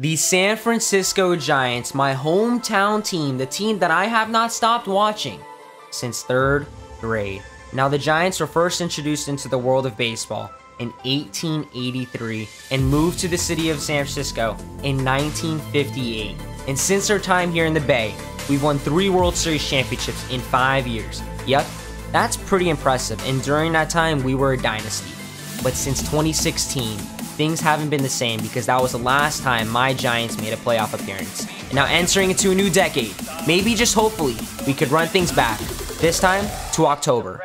The San Francisco Giants, my hometown team, the team that I have not stopped watching since third grade. Now, the Giants were first introduced into the world of baseball in 1883 and moved to the city of San Francisco in 1958. And since their time here in the Bay, we've won 3 World Series championships in 5 years. Yep, that's pretty impressive. And during that time, we were a dynasty. But since 2016, things haven't been the same, because that was the last time my Giants made a playoff appearance. And now, entering into a new decade, maybe, just hopefully, we could run things back, this time to October.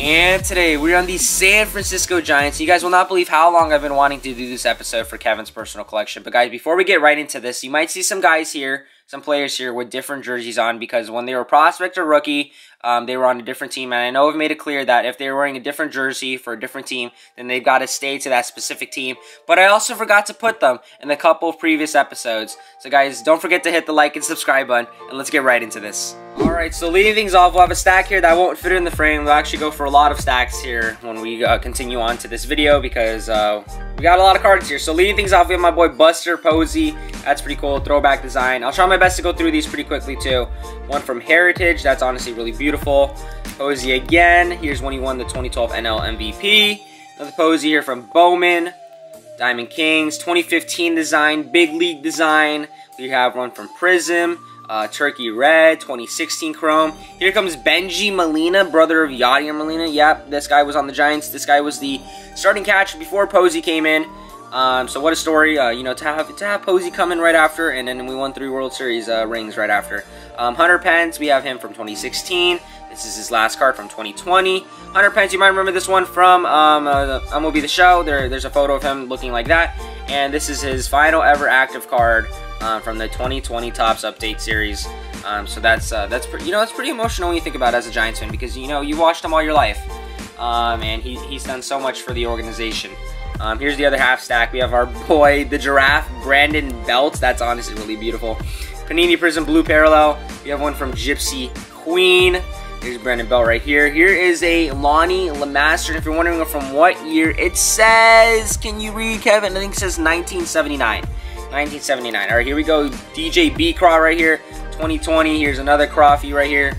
And today, we're on the San Francisco Giants. You guys will not believe how long I've been wanting to do this episode for Kevin's personal collection. But guys, before we get right into this, you might see some guys here, some players here with different jerseys on, because when they were a prospect or rookie, they were on a different team. And I know I've made it clear that if they're wearing a different jersey for a different team, then they've got to stay to that specific team. But I also forgot to put them in a couple of previous episodes. So guys, don't forget to hit the like and subscribe button, and let's get right into this. Alright, so leading things off, we'll have a stack here that won't fit in the frame. We'll actually go for a lot of stacks here when we continue on to this video, because we got a lot of cards here. So leading things off, we have my boy Buster Posey. That's pretty cool, throwback design. I'll try my best to go through these pretty quickly too. One from Heritage, that's honestly really beautiful. Posey again, here's when he won the 2012 NL MVP. Another Posey here from Bowman. Diamond Kings, 2015 design, big league design. We have one from Prism. Turkey Red, 2016 Chrome. Here comes Benji Molina, brother of Yadier Molina. Yep, this guy was on the Giants. This guy was the starting catcher before Posey came in. So what a story, you know, to have Posey come in right after, and then we won 3 World Series rings right after. Hunter Pence, we have him from 2016. This is his last card from 2020. Hunter Pence, you might remember this one from MLB The Show. There's a photo of him looking like that. And this is his final ever active card from the 2020 Topps Update series. So that's pretty, you know, it's pretty emotional when you think about it as a Giants fan, because, you know, you watched him all your life, and he's done so much for the organization. Here's the other half stack. We have our boy, the Giraffe, Brandon Belt. That's honestly really beautiful. Panini Prism Blue Parallel. We have one from Gypsy Queen. Here's Brandon Belt right here. Here is a Lonnie LeMaster. If you're wondering from what year, it says, can you read, Kevin? I think it says 1979. 1979. All right, here we go. DJ B. Craw right here. 2020. Here's another Crawfy right here.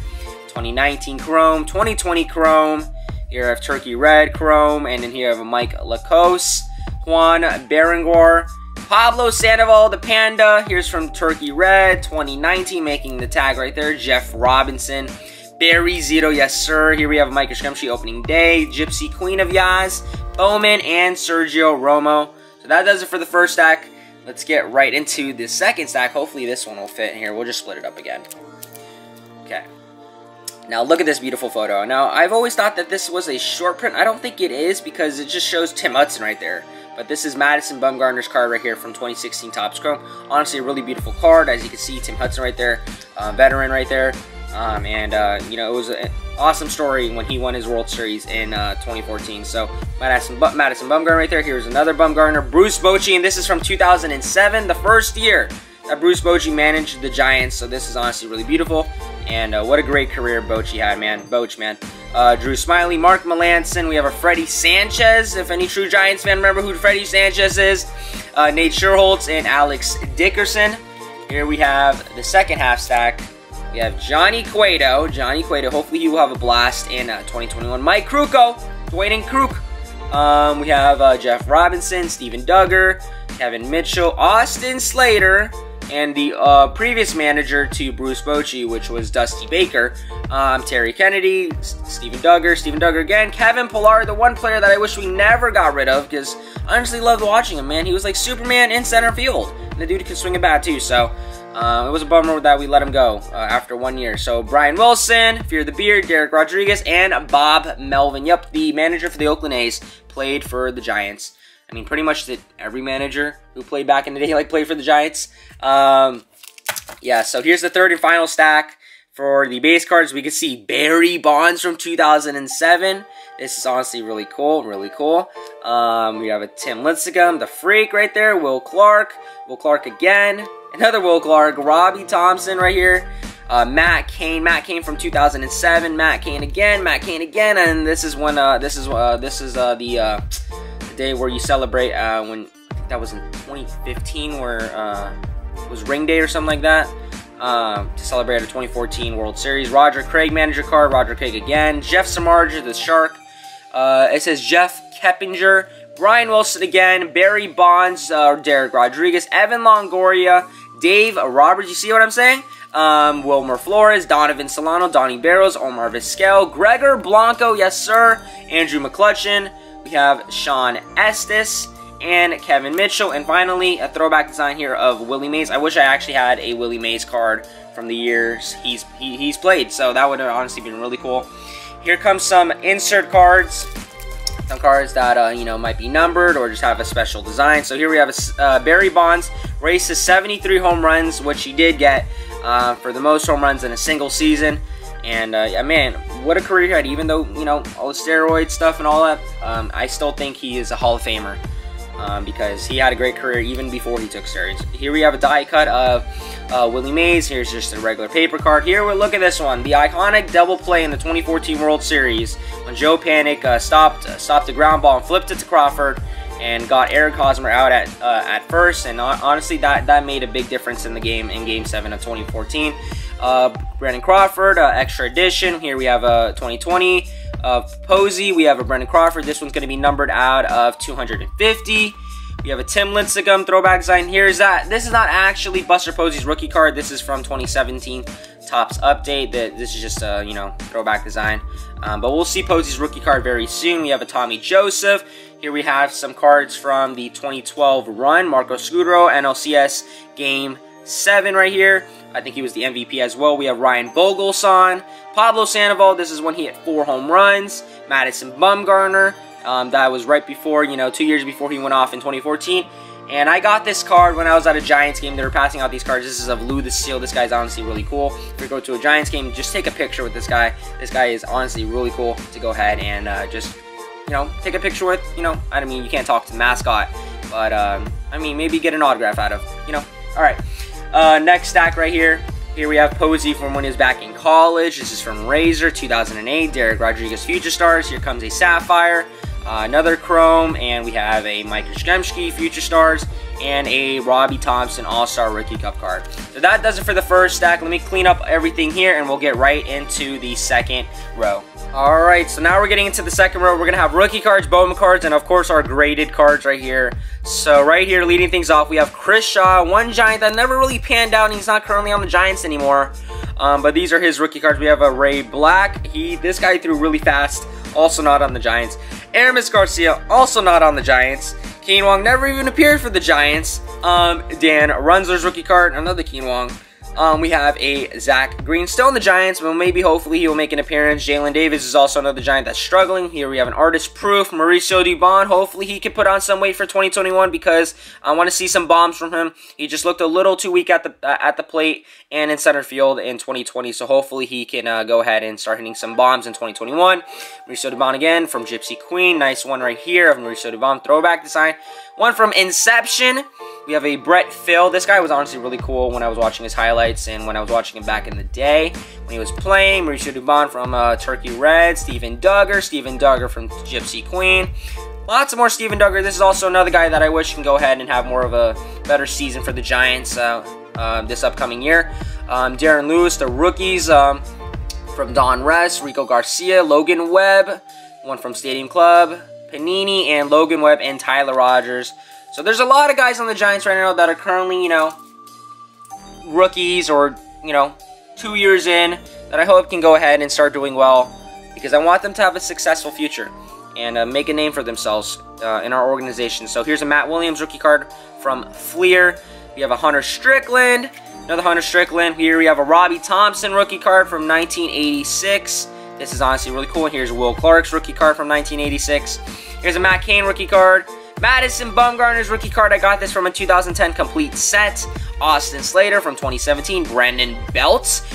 2019 Chrome. 2020 Chrome. Here I have Turkey Red Chrome. And then here I have a Mike Lacoste. Juan Berengor. Pablo Sandoval, the Panda. Here's from Turkey Red. 2019, making the tag right there. Jeff Robinson. Barry Zito, yes sir. Here we have Mike Yastrzemski, opening day. Gypsy Queen of Yaz. Bowman and Sergio Romo. So that does it for the first stack. Let's get right into the second stack. Hopefully this one will fit in here. We'll just split it up again. Okay. Now look at this beautiful photo. Now, I've always thought that this was a short print. I don't think it is, because it just shows Tim Hudson right there. But this is Madison Bumgarner's card right here from 2016 Topps Chrome. Honestly, a really beautiful card. As you can see, Tim Hudson right there. Veteran right there. You know, it was an awesome story when he won his World Series in 2014. So, Madison Bumgarner right there. Here's another Bumgarner. Bruce Bochy, and this is from 2007, the first year that Bruce Bochy managed the Giants. So, this is honestly really beautiful. And what a great career Bochy had, man. Boch, man. Drew Smiley, Mark Melanson. We have a Freddie Sanchez. If any true Giants fan remember who Freddie Sanchez is. Nate Sherholtz and Alex Dickerson. Here we have the second half stack. We have Johnny Cueto. Johnny Cueto, hopefully you will have a blast in 2021. Mike Kruko, Dwayne Kruk. We have Jeff Robinson, Steven Duggar, Kevin Mitchell, Austin Slater, and the previous manager to Bruce Bochy, which was Dusty Baker. Terry Kennedy, Steven Duggar again. Kevin Pillar, the one player that I wish we never got rid of, because I honestly loved watching him, man. He was like Superman in center field. And the dude could swing a bat too, so... it was a bummer that we let him go after 1 year. So, Brian Wilson, Fear the Beard, Derek Rodriguez, and Bob Melvin. Yep, the manager for the Oakland A's played for the Giants. I mean, pretty much every manager who played back in the day, like, played for the Giants. Yeah, so here's the third and final stack. For the base cards, we can see Barry Bonds from 2007. This is honestly really cool, really cool. We have a Tim Lincecum, the Freak right there. Will Clark again. another Will Clark, Robbie Thompson right here, Matt Cain from 2007, Matt Cain again, and this is when the day where you celebrate when I think that was in 2015, where it was ring day or something like that. To celebrate the 2014 World Series. Roger Craig, manager card. Roger Craig again. Jeff Samardzija, the Shark. It says Jeff Keppinger. Brian Wilson again. Barry Bonds. Derek Rodriguez. Evan Longoria. Dave Roberts. You see what I'm saying? Wilmer Flores. Donovan Solano. Donnie Barrows. Omar Vizquel. Gregor Blanco. Yes, sir. Andrew McCutchen. We have Sean Estes. And Kevin Mitchell, and finally a throwback design here of Willie Mays. I wish I actually had a Willie Mays card from the years he's played, so that would have honestly been really cool. Here comes some insert cards, some cards that you know, might be numbered or just have a special design. So here we have a Barry Bonds races 73 home runs, which he did get for the most home runs in a single season. And yeah, man, what a career he had. Even though, you know, all the steroid stuff and all that, I still think he is a Hall of Famer. Because he had a great career even before he took steroids. Here we have a die cut of Willie Mays. Here's just a regular paper card. Here we look at this one, the iconic double play in the 2014 World Series when Joe Panik stopped the ground ball and flipped it to Crawford and got Eric Hosmer out at first. And honestly, that made a big difference in the game in Game 7 of 2014. Brandon Crawford, extra edition. Here we have a 2020. Of Posey, we have a Brandon Crawford. This one's going to be numbered out of 250. We have a Tim Lincecum throwback design. Here's that. This is not actually Buster Posey's rookie card. This is from 2017 Topps update. This is just a, you know, throwback design. But we'll see Posey's rookie card very soon. We have a Tommy Joseph. Here we have some cards from the 2012 run. Marco Scudero, NLCS Game 7 right here. I think he was the MVP as well. We have Ryan Vogelson, Pablo Sandoval. This is when he hit 4 home runs. Madison Bumgarner. That was right before, you know, 2 years before he went off in 2014. And I got this card when I was at a Giants game. They were passing out these cards. This is of Lou the Seal. This guy's honestly really cool. If you go to a Giants game, just take a picture with this guy. This guy is honestly really cool to go ahead and just, you know, take a picture with. You know, I mean, you can't talk to the mascot, but I mean, maybe get an autograph out of, you know. All right. Next stack right here. Here we have Posey from when he was back in college. This is from Razor 2008. Derek Rodriguez, Future Stars. Here comes a Sapphire, another Chrome, and we have a Mike Yastrzemski, Future Stars, and a Robbie Thompson All-Star Rookie Cup card. So that does it for the first stack. Let me clean up everything here, and we'll get right into the second row. All right, so now we're getting into the second row. We're going to have rookie cards, Bowman cards, and of course our graded cards right here. So right here, leading things off, we have Chris Shaw, one Giant that never really panned out. He's not currently on the Giants anymore, but these are his rookie cards. We have a Ray Black. This guy threw really fast, also not on the Giants. Aramis Garcia, also not on the Giants. Keen Wong never even appeared for the Giants. Dan Runzler's rookie card, another Keen Wong. We have a Zach Green, still in the Giants, but maybe hopefully he will make an appearance. Jalen Davis is also another Giant that's struggling. Here we have an Artist Proof, Mauricio Dubon. Hopefully he can put on some weight for 2021 because I want to see some bombs from him. He just looked a little too weak at the plate and in center field in 2020, so hopefully he can go ahead and start hitting some bombs in 2021. Mauricio Dubon again from Gypsy Queen. Nice one right here of Mauricio Dubon, throwback design. One from Inception. We have a Brett Phil. This guy was honestly really cool when I was watching his highlights and when I was watching him back in the day when he was playing. Mauricio Dubon from Turkey Red. Steven Duggar from Gypsy Queen. Lots of more Steven Duggar. This is also another guy that I wish can go ahead and have more of a better season for the Giants this upcoming year. Darren Lewis, the rookies from Don Ress, Rico Garcia, Logan Webb, one from Stadium Club, Panini, and Logan Webb and Tyler Rogers. So there's a lot of guys on the Giants right now that are currently, you know, rookies or, you know, 2 years in that I hope can go ahead and start doing well because I want them to have a successful future and make a name for themselves in our organization. So here's a Matt Williams rookie card from Fleer. We have a Hunter Strickland, another Hunter Strickland. Here we have a Robbie Thompson rookie card from 1986. This is honestly really cool. And here's Will Clark's rookie card from 1986. Here's a Matt Cain rookie card. Madison Bumgarner's rookie card. I got this from a 2010 complete set. Austin Slater from 2017. Brandon Belt.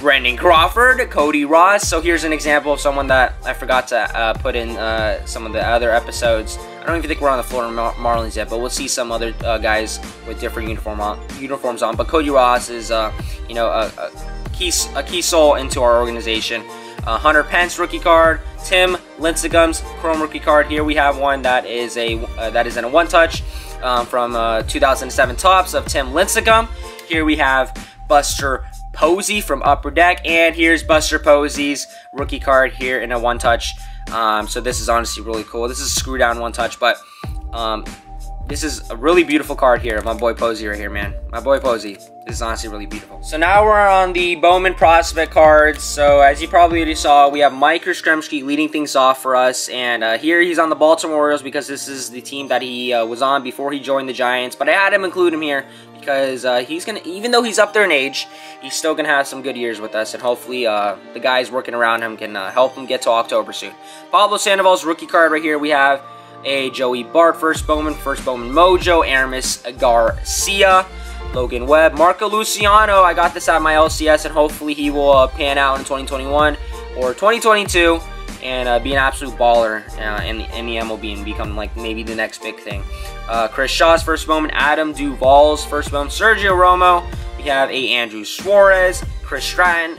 Brandon Crawford. Cody Ross. So here's an example of someone that I forgot to put in some of the other episodes. I don't even think we're on the Florida Marlins yet, but we'll see some other guys with different uniforms on. But Cody Ross is, you know, a key soul into our organization. Hunter Pence rookie card, Tim Lincecum's Chrome rookie card. Here we have one that is a in a one touch from 2007 Topps of Tim Lincecum. Here we have Buster Posey from Upper Deck, and here's Buster Posey's rookie card here in a one touch. So this is honestly really cool. This is a screw down one touch, but this is a really beautiful card here of my boy Posey right here, man. My boy Posey. This is honestly really beautiful. So now we're on the Bowman prospect cards. So as you probably already saw, we have Mike Yastrzemski leading things off for us. And here he's on the Baltimore Orioles because this is the team that he was on before he joined the Giants. But I had him include him here because he's going to, even though he's up there in age, he's still going to have some good years with us. And hopefully the guys working around him can help him get to October soon. Pablo Sandoval's rookie card right here we have. A Joey Bart, first Bowman Mojo, Aramis Garcia, Logan Webb, Marco Luciano. I got this at my LCS, and hopefully he will pan out in 2021 or 2022 and be an absolute baller in the MLB and become like maybe the next big thing. Chris Shaw's first Bowman, Adam Duvall's first Bowman, Sergio Romo. We have a Andrew Suarez, Chris Stratton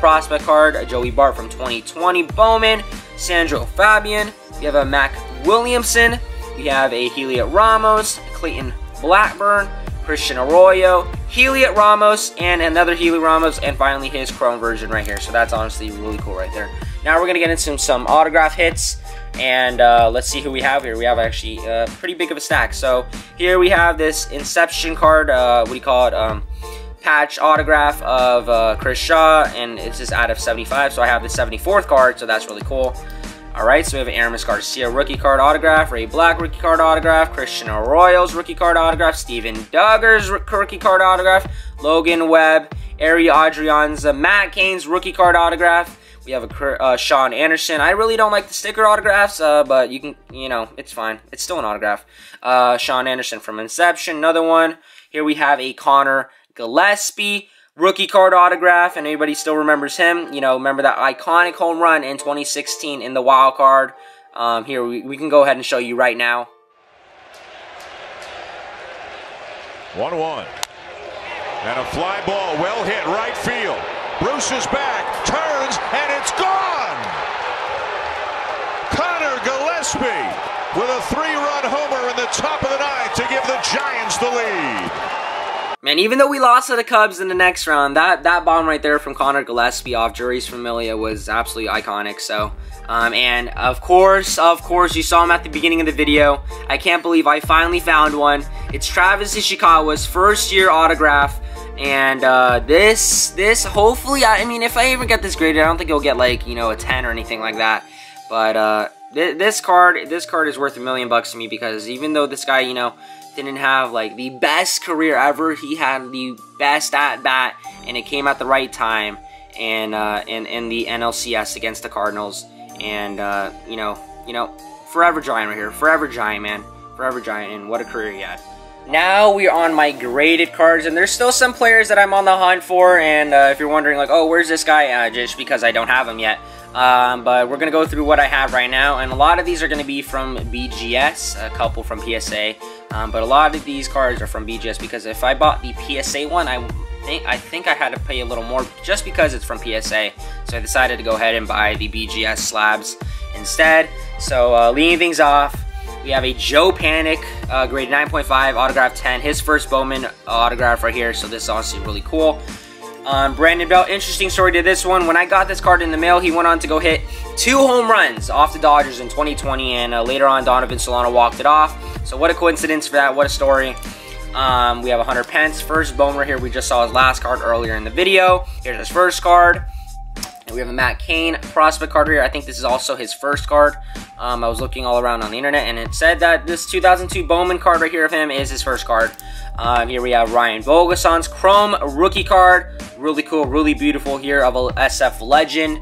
prospect card, a Joey Bart from 2020 Bowman, Sandro Fabian. We have a Mac Williamson, we have a Heliot Ramos, Clayton Blackburn, Christian Arroyo, Heliot Ramos, and another Heliot Ramos, and finally his Chrome version right here. So that's honestly really cool right there. Now we're going to get into some autograph hits, and let's see who we have here. We have actually pretty big of a stack. So here we have this Inception card, what do you call it, patch autograph of Chris Shaw, and it's just out of 75, so I have the 74th card, so that's really cool. Alright, so we have an Aramis Garcia rookie card autograph, Ray Black rookie card autograph, Christian Arroyo's rookie card autograph, Steven Duggar's rookie card autograph, Logan Webb, Ari Adrianza, Matt Cain's rookie card autograph. We have a Sean Anderson. I really don't like the sticker autographs, but you can, you know, it's fine. It's still an autograph. Sean Anderson from Inception, another one. Here we have a Connor Gillespie rookie card autograph, and anybody still remembers him, you know, remember that iconic home run in 2016 in the wild card. Here, we can go ahead and show you right now. 1-1. And a fly ball, well hit right field. Bruce is back, turns, and it's gone! Connor Gillespie with a three-run homer in the top of the ninth to give the Giants the lead. Man, even though we lost to the Cubs in the next round, that bomb right there from Connor Gillespie off Jury's Familia was absolutely iconic. So, and of course, you saw him at the beginning of the video. I can't believe I finally found one. It's Travis Ishikawa's first-year autograph, and this hopefully, I mean, if I even get this graded, I don't think it'll get like, you know, a 10 or anything like that. But this card is worth $1 million to me because even though this guy, you know, didn't have like the best career ever, he had the best at bat, and it came at the right time, and in the NLCS against the Cardinals, and you know, forever Giant right here, forever Giant, man, forever Giant, and what a career he had. Now we're on my graded cards, and there's still some players that I'm on the hunt for, and if you're wondering like, oh, where's this guy, just because I don't have him yet. But we're going to go through what I have right now, and a lot of these are going to be from BGS, a couple from PSA, but a lot of these cards are from BGS because if I bought the PSA one, I think I had to pay a little more just because it's from PSA, so I decided to go ahead and buy the BGS slabs instead. So leading things off, we have a Joe Panik, grade 9.5, autograph 10, his first Bowman autograph right here, so this is honestly really cool. Brandon Belt, interesting story to this one. When I got this card in the mail, he went on to go hit 2 home runs off the Dodgers in 2020, and later on Donovan Solano walked it off. So what a coincidence for that, what a story. We have a Hunter Pence, first Bowman right here. We just saw his last card earlier in the video. Here's his first card. And we have a Matt Cain prospect card right here. I think this is also his first card. I was looking all around on the internet, and it said that this 2002 Bowman card right here of him is his first card. Here we have Ryan Bogusson's Chrome rookie card. Really cool, really beautiful here of a SF legend.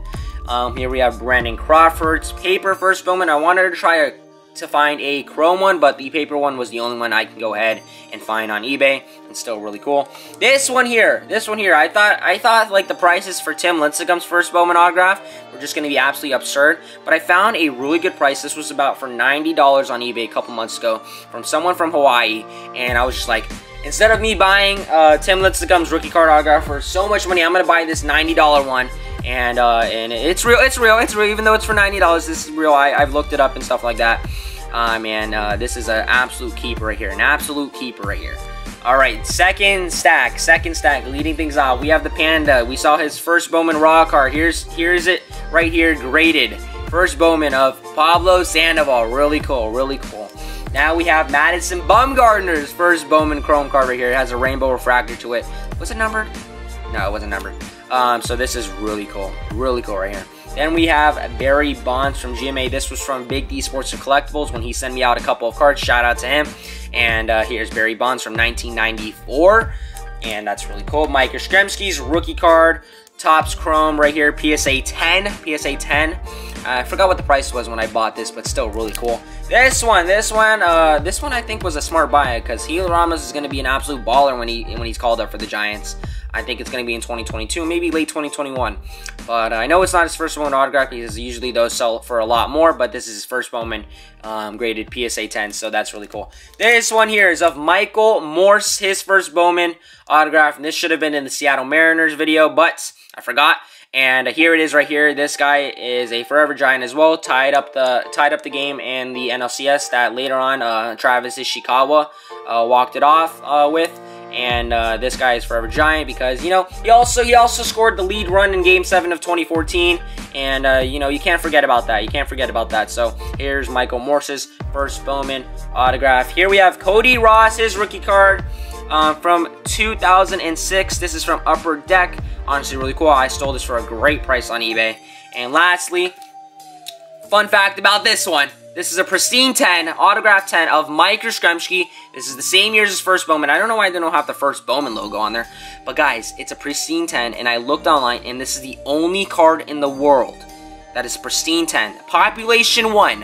Here we have Brandon Crawford's paper first Bowman. I wanted to try a to find a chrome one, but the paper one was the only one I can go ahead and find on eBay. It's still really cool. This one here, I thought like the prices for Tim Lincecum's first Bowman autograph were just going to be absolutely absurd, but I found a really good price. This was about for $90 on eBay a couple months ago from someone from Hawaii, and I was just like, instead of me buying Tim Lincecum's rookie card autograph for so much money, I'm going to buy this $90 one. And it's real, even though it's for $90, this is real. I've looked it up and stuff like that. This is an absolute keeper right here, All right, second stack, leading things off. We have the Panda. We saw his first Bowman raw card. Here's it right here, graded. First Bowman of Pablo Sandoval, really cool, really cool. Now we have Madison Bumgarner's first Bowman chrome card right here. It has a rainbow refractor to it. Was it numbered? No, it wasn't numbered. So this is really cool right here. Then we have Barry Bonds from GMA. This was from Big D Sports and Collectibles when he sent me out a couple of cards. Shout out to him. And here's Barry Bonds from 1994, and that's really cool. Mike Yastrzemski's rookie card, Topps chrome right here, PSA 10. I forgot what the price was when I bought this, but still really cool. This one I think was a smart buy because Gil Ramos is going to be an absolute baller when he's called up for the Giants. I think it's going to be in 2022, maybe late 2021. But I know it's not his first Bowman autograph because usually those sell for a lot more, but this is his first Bowman graded PSA 10, so that's really cool. This one here is of Michael Morse, his first Bowman autograph, and this should have been in the Seattle Mariners video, but I forgot. And here it is right here. This guy is a forever Giant as well. Tied up the game in the NLCS that later on Travis Ishikawa walked it off with. And this guy is forever Giant because, you know, he also scored the lead run in Game 7 of 2014. And, you know, you can't forget about that. So here's Michael Morse's first Bowman autograph. Here we have Cody Ross, his rookie card from 2006. This is from Upper Deck. Honestly, really cool. I stole this for a great price on eBay. And lastly, fun fact about this one. This is a pristine 10, autograph 10 of Mike Yastrzemski. This is the same year as his first Bowman. I don't know why they don't have the first Bowman logo on there. But guys, it's a pristine 10, and I looked online, and this is the only card in the world that is pristine 10. Population 1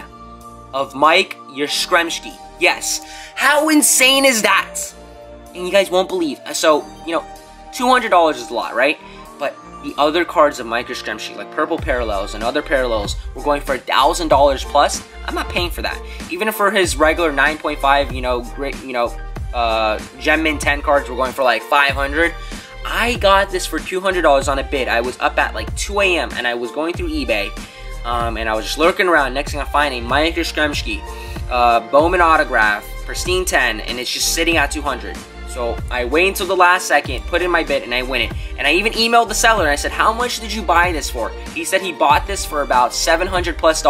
of Mike Yastrzemski. Yes. How insane is that? And you guys won't believe. So, you know, $200 is a lot, right? But the other cards of Mike Yastrzemski, like Purple Parallels and other parallels, were going for $1,000 plus. I'm not paying for that. Even for his regular 9.5, you know, Gem Mint 10 cards were going for like $500. I got this for $200 on a bid. I was up at like 2 a.m. and I was going through eBay, and I was just lurking around. Next thing I find a Mike Yastrzemski Bowman autograph, pristine 10, and it's just sitting at $200. So I wait until the last second, put in my bid, and I win it. And I even emailed the seller and I said, how much did you buy this for? He said he bought this for about $700 plus,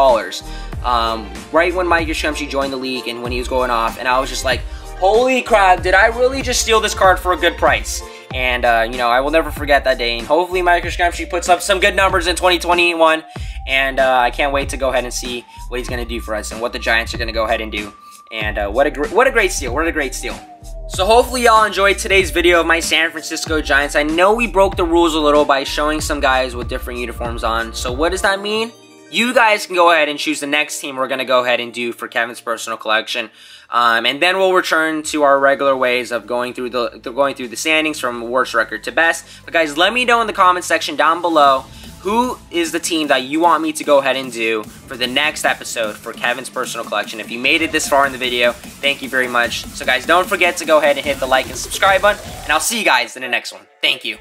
right when Mike Yastrzemski joined the league and when he was going off. And I was just like, holy crap, did I really just steal this card for a good price? And, you know, I will never forget that day. And hopefully Mike Yastrzemski puts up some good numbers in 2021. And I can't wait to go ahead and see what he's going to do for us and what the Giants are going to go ahead and do. And what a great steal. So hopefully y'all enjoyed today's video of my San Francisco Giants. I know we broke the rules a little by showing some guys with different uniforms on. So what does that mean? You guys can go ahead and choose the next team we're going to go ahead and do for Kevin's personal collection. And then we'll return to our regular ways of going through the standings from worst record to best. But guys, let me know in the comment section down below who is the team that you want me to go ahead and do for the next episode for Kevin's personal collection. If you made it this far in the video, thank you very much. So guys, don't forget to go ahead and hit the like and subscribe button, and I'll see you guys in the next one. Thank you.